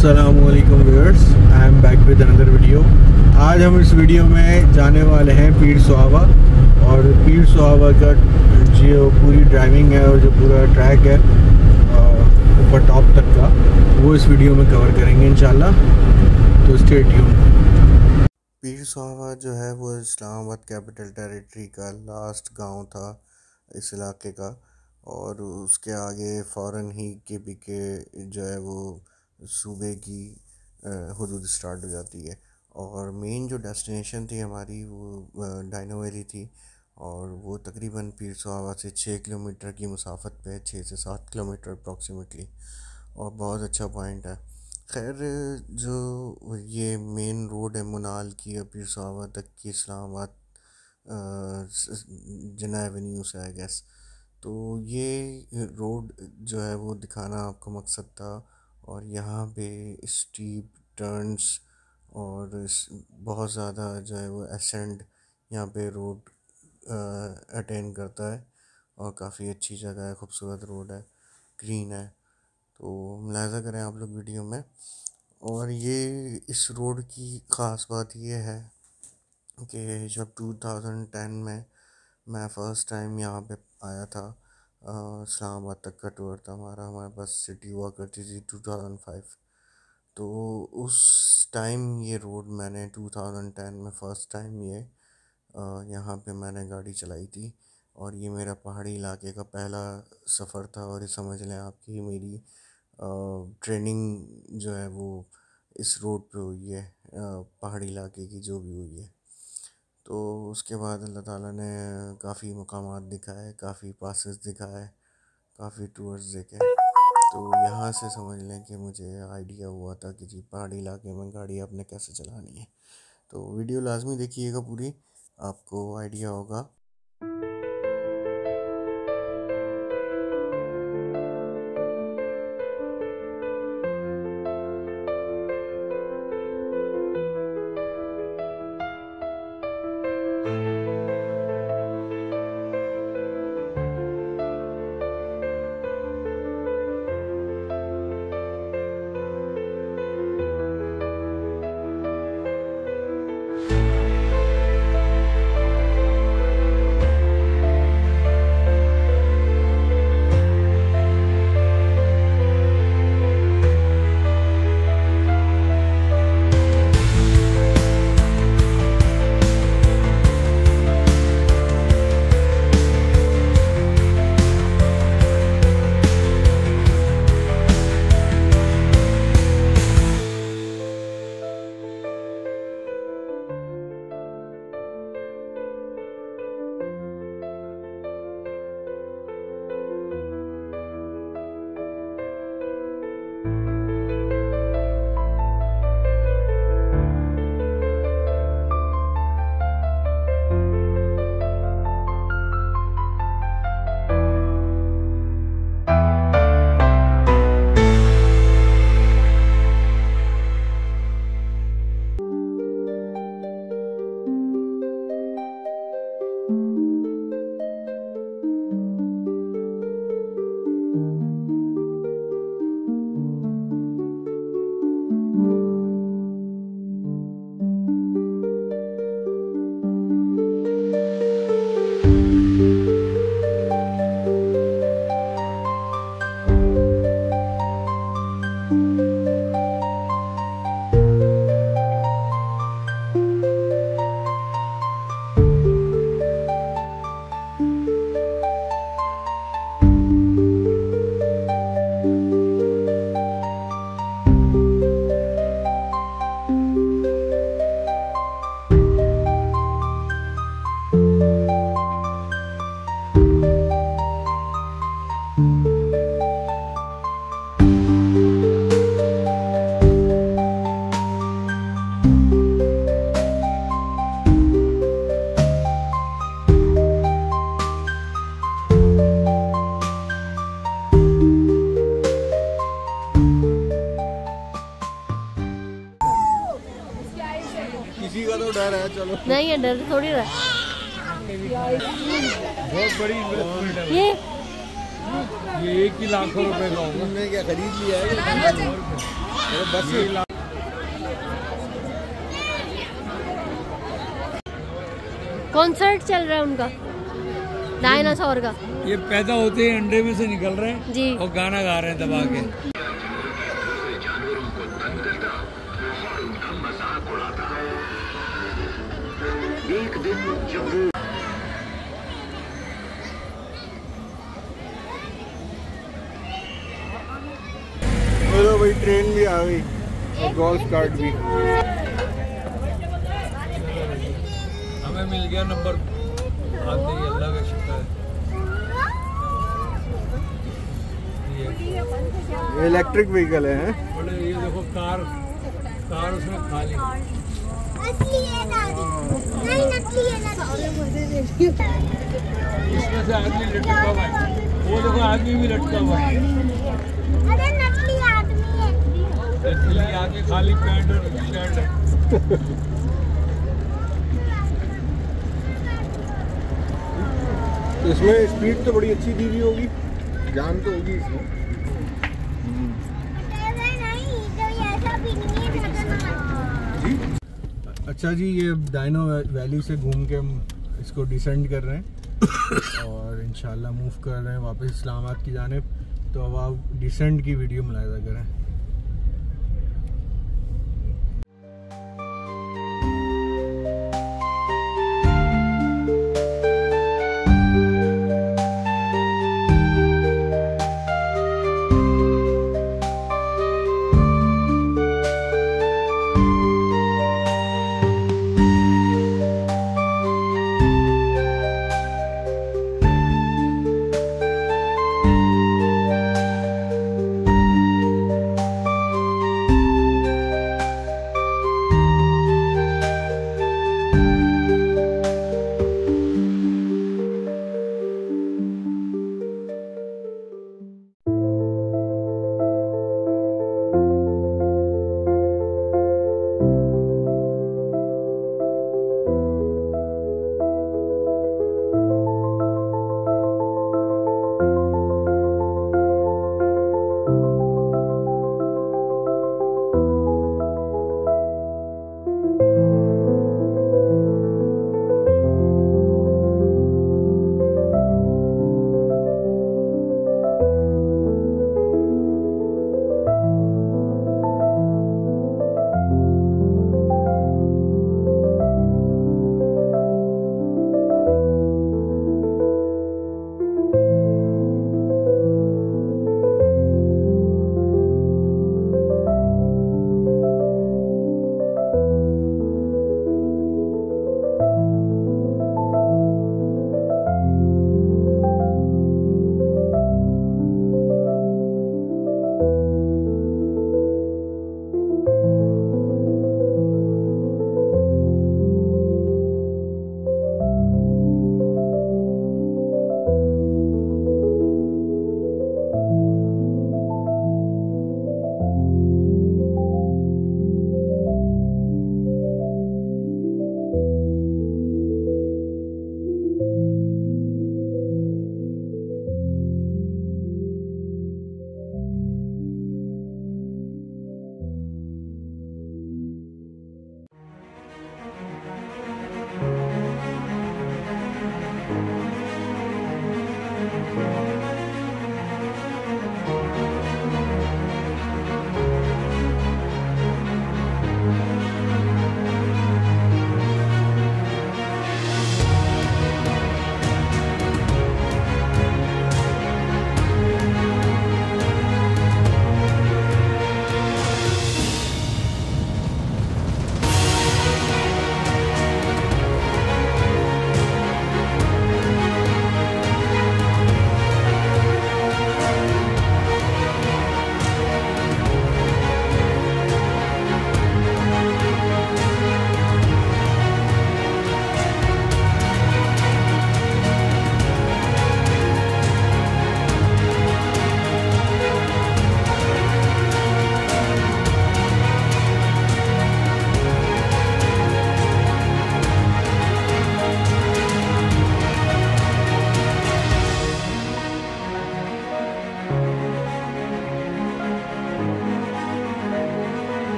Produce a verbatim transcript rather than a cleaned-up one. अस्सलामुअलैकुम viewers, I am back with another video. आज हम इस वीडियो में जाने वाले हैं पीर सोहावा, और पीर सोहावा का जो पूरी ड्राइविंग है और जो पूरा ट्रैक है ऊपर टॉप तक का, वो इस वीडियो में कवर करेंगे इंशाल्लाह। तो स्टे ट्यून। पीर सोहावा जो है वो इस्लामाबाद कैपिटल टेरिटरी का लास्ट गाँव था इस इलाके का, और उसके आगे फ़ौरन ही के पी के जो है वो सूबे की हदूद स्टार्ट हो जाती है। और मेन जो डेस्टिनेशन थी हमारी वो डायनो वैली थी, और वो तकरीबन पीर सोहावा से छः किलोमीटर की मुसाफत पे, छः से सात किलोमीटर अप्रॉक्सीमेटली, और बहुत अच्छा पॉइंट है। खैर, जो ये मेन रोड है मुनाल की और पीर सोहावा तक की इस्लामाबाद जना एवेन्यू से, आई गेस, तो ये रोड जो है वो दिखाना आपको मकसद था। और यहाँ पे स्टीप टर्न्स और बहुत ज़्यादा जो है वो एसेंड यहाँ पे रोड अटेन करता है, और काफ़ी अच्छी जगह है, ख़ूबसूरत रोड है, ग्रीन है, तो मुलाहिज़ा करें आप लोग वीडियो में। और ये इस रोड की ख़ास बात ये है कि जब दो हज़ार दस में मैं फ़र्स्ट टाइम यहाँ पे आया था, इस्लामाबाद तक का टूर था हमारा, हमारे पास सिटी हुआ करती थी दो हज़ार पाँच, तो उस टाइम ये रोड मैंने दो हज़ार दस में फ़र्स्ट टाइम ये यहाँ पे मैंने गाड़ी चलाई थी, और ये मेरा पहाड़ी इलाके का पहला सफ़र था। और ये समझ लें आपकी मेरी ट्रेनिंग जो है वो इस रोड पे हुई है, पहाड़ी इलाके की जो भी हुई है। तो उसके बाद अल्लाह ताला ने काफ़ी मकामात दिखाए, काफ़ी पासेस दिखाए, काफ़ी टूर्स देखे, तो यहाँ से समझ लें कि मुझे आइडिया हुआ था कि जी पहाड़ी इलाके में गाड़ी आपने कैसे चलानी है। तो वीडियो लाजमी देखिएगा पूरी, आपको आइडिया होगा। नहीं है डर थोड़ी रहा, बहुत बड़ी इन्वेस्टमेंट है ये ये एक ही लाखों रुपए का, हमने क्या खरीद लिया है। बस कॉन्सर्ट चल रहा है उनका डायनासोर का। ये पैदा होते ही अंडे में से निकल रहे हैं जी और गाना गा रहे हैं दबा के। एक दिन जब हेलो भाई ट्रेन भी आ गई और गोल्फ कार्ट भी मिल गया नंबर। अल्लाह का शुक्र है इलेक्ट्रिक व्हीकल है। ये देखो कार कार उसमें खाली इसमें से आदमी लटका हुआ है। वो देखो आदमी भी लटका हुआ है। नकली आदमी खाली पैंट और शर्ट है। इसमें स्पीड तो बड़ी अच्छी दी हुई होगी, जान तो होगी इसमें। अच्छा जी, ये डायनो वैली से घूम के हम इसको डिसेंड कर रहे हैं और इंशाल्लाह मूव कर रहे हैं वापस इस्लामाबाद की जानिब। तो अब आप डिसेंड की वीडियो मुलाहिजा करें।